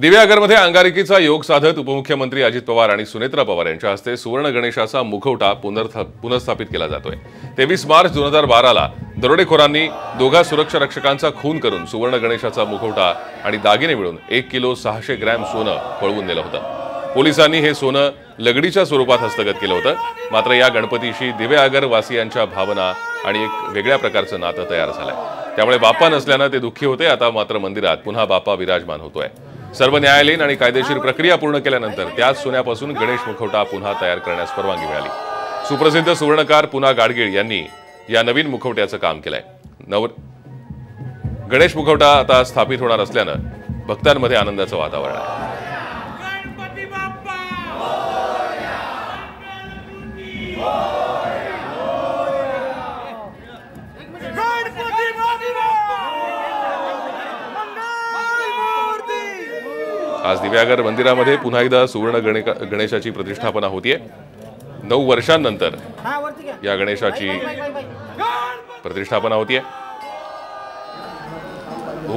दिवेआगरमध्ये अंगारकीचा योग साधत उपमुख्यमंत्री अजित पवार आणि सुनेत्रा पवार यांच्या हस्ते सुवर्ण गणेशाचा मुखवटा पुनर्स्थापित केला जातोय। 23 मार्च 2012 ला दरोडेखोरांनी दोघा सुरक्षा रक्षकांचा खून करून सुवर्ण गणेशाचा मुखवटा आणि दागिने मिळून 1 किलो 600 ग्रॅम सोनं पळवून नेलं होतं। पोलिसांनी हे सोनं लगडीच्या स्वरूपात हस्तगत केलं होतं। मात्र या गणपतीशी दिवेआगर वासियांच्या भावना आणि एक वेगळ्या प्रकारचं नातं तयार झालंय। त्यामुळे बाप्पा नसल्याने ते दुःखी होते। आता मात्र मंदिरात पुन्हा बाप्पा विराजमान होतोय। सर्व न्यायालयीन आणि कायदेशीर प्रक्रिया पूर्ण केल्यानंतर त्याच सोन्यापासून गणेश मुखवटा पुन्हा तयार करण्यास परवानगी मिळाली। सुप्रसिद्ध सुवर्णकार पुना गाडगीळ यांनी या नवीन मुखवट्याचं काम केलंय। गणेश मुखवटा आता स्थापित होणार असल्याने भक्तांमध्ये आनंदाचं वातावरण आहे। आज दिवेआगर मंदिरामध्ये पुन्हा एकदा सुवर्ण गणेशाची प्रतिष्ठापना होतीये। 9 वर्षांनंतर या गणेशाची प्रतिष्ठापना होतीये।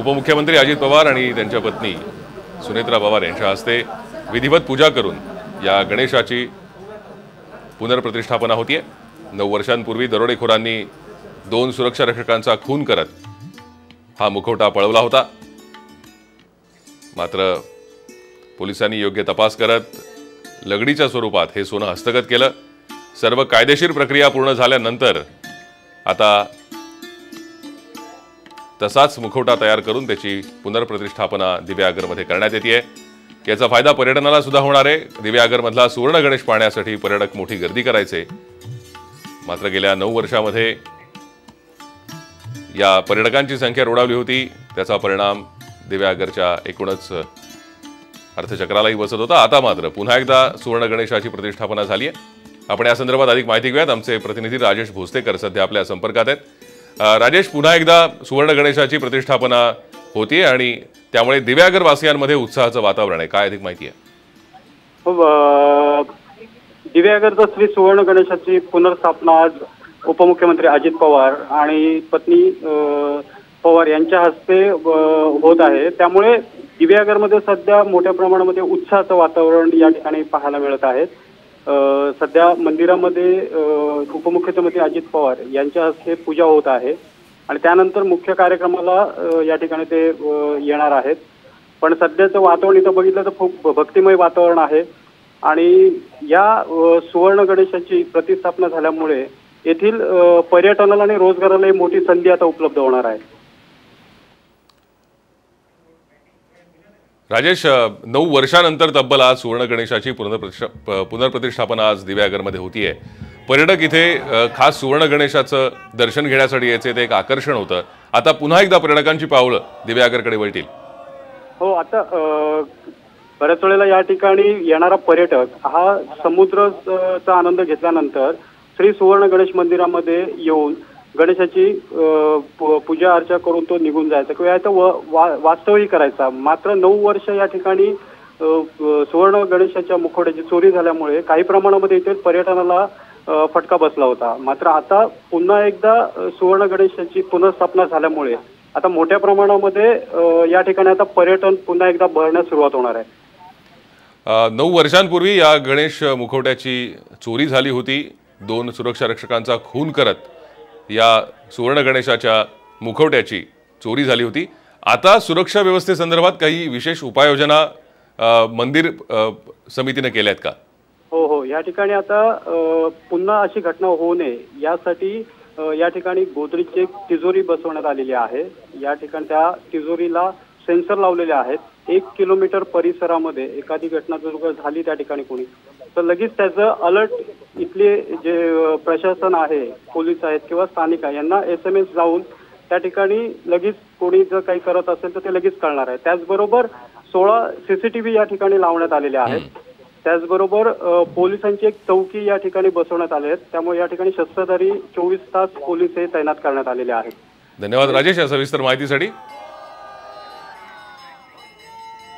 उपमुख्यमंत्री अजित पवार आणि त्यांच्या पत्नी सुनेत्रा पवार यांच्या हस्ते विधिवत पूजा करून या गणेशाची पुनर्प्रतिष्ठापना होतीये। 9 वर्षांपूर्वी दरोडेखोरांनी 2 सुरक्षा रक्षकांचा खून करत हा मुखवटा पळवला होता। मात्र पोलिसांनी योग्य तपास करत लगडीच्या स्वरूपात हे सोनं हस्तगत केलं। सर्व कायदेशीर प्रक्रिया पूर्ण झाल्यानंतर आता तसाच मुखवटा तयार करून त्याची पुनर्प्रतिष्ठापना दिवेआगरमध्ये करण्यात येतेय। याचा फायदा पर्यटनाला सुद्धा होणार आहे। दिवेआगरमधला सुवर्ण गणेश पाहण्यासाठी पर्यटक मोठी गर्दी करायचे। मात्र गेल्या 9 वर्षांमध्ये या पर्यटकांची संख्या रोडावली होती। त्याचा परिणाम दिवेआगरच्या एकूणच अर्थचक्रालाही बसत होता। आता मात्र पुन्हा एकदा सुवर्ण गणेशाची प्रतिष्ठापना झाली आहे। आपण या संदर्भात अधिक माहिती घेऊयात। आमचे प्रतिनिधी राजेश भोसतेकर सध्या आपल्या संपर्कात आहेत। राजेश, पुन्हा एकदा सुवर्ण गणेशाची प्रतिष्ठापना होती आणि त्यामुळे दिवेआगर वासियांमध्ये उत्साहाचं वातावरण आहे। काय अधिक माहिती आहे? दिवेआगरचा श्री सुवर्ण गणेशाची पुनर्स्थापना आज उपमुख्यमंत्री अजित पवार आणि पत्नी पवार यांच्या हस्ते होत आहे। त्यामुळे दिवेआगरमध्ये सध्या मोठ्या प्रमाणामध्ये उत्साहाचं वातावरण या ठिकाणी पाहायला मिळत आहे। सध्या मंदिरामध्ये उपमुख्यमंत्री अजित पवार यांच्या हस्ते पूजा होत आहे आणि त्यानंतर मुख्य कार्यक्रमाला या ठिकाणी ते येणार आहेत। पण सध्याचं वातावरण इथं बघितलं तर खूप भक्तिमय वातावरण आहे आणि या सुवर्ण गणेशाची प्रतिष्ठापना झाल्यामुळे येथील पर्यटनाला आणि रोजगाराला मोठी संधी आता उपलब्ध होणार आहे। राजेश, 9 वर्षांनंतर तब्बल आज सुवर्ण गणेशाची पुनर्प्रतिष्ठापना आज दिवेआगरमध्ये होतीये। पर्यटक इथे खास सुवर्ण गणेशाचं दर्शन घेण्यासाठी यायचे, ते एक आकर्षण होतं। आता पुन्हा एकदा पर्यटकांची पावलं दिवेआगरकडे वळतील। हो, आता बऱ्याच वेळेला या ठिकाणी येणारा पर्यटक हा समुद्राचा आनंद घेतल्यानंतर श्री सुवर्ण गणेश मंदिरामध्ये येऊन गणेशाची पूजा अर्चा करून तो निघून जायचा किंवा याचा वास्तवही करायचा। मात्र 9 वर्ष या ठिकाणी सुवर्ण गणेशाच्या मुखवट्याची चोरी झाल्यामुळे काही प्रमाणामध्ये इथे पर्यटनाला फटका बसला होता। मात्र आता पुन्हा एकदा सुवर्ण गणेशाची पुनर्स्थापना झाल्यामुळे आता मोठ्या प्रमाणामध्ये या ठिकाणी आता पर्यटन पुन्हा एकदा भरण्यास सुरुवात होणार आहे। 9 वर्षांपूर्वी या गणेश मुखवट्याची चोरी झाली होती। 2 सुरक्षा रक्षकांचा खून करत या सुवर्ण गणेशाच्या मुखवट्याची चोरी झाली होती। आता सुरक्षा व्यवस्थेसंदर्भात काही विशेष उपाययोजना मंदिर समितीने केल्या आहेत का? हो हो, या ठिकाणी आता पुन्हा अशी घटना होऊ नये यासाठी या ठिकाणी गोदरेजची एक तिजोरी बसवण्यात आलेली आहे। या ठिकाणी त्या तिजोरीला सेन्सर लावलेले आहेत। 1 किलोमीटर परिसरामध्ये एखादी घटना जर झाली त्या ठिकाणी कोणी तर लगेच त्याचं अलर्ट इथले जे प्रशासन आहे, पोलीस आहेत किंवा स्थानिक आहे यांना SMS लावून त्या ठिकाणी लगेच कोणी जर काही करत असेल तर ते लगेच कळणार आहे। त्याचबरोबर 16 CCTV या ठिकाणी लावण्यात आलेले आहेत। त्याचबरोबर पोलिसांची एक चौकी या ठिकाणी बसवण्यात आली आहे। त्यामुळे या ठिकाणी शस्त्रधारी 24 तास पोलीस हे तैनात करण्यात आलेले आहेत। धन्यवाद राजेश या सविस्तर माहितीसाठी।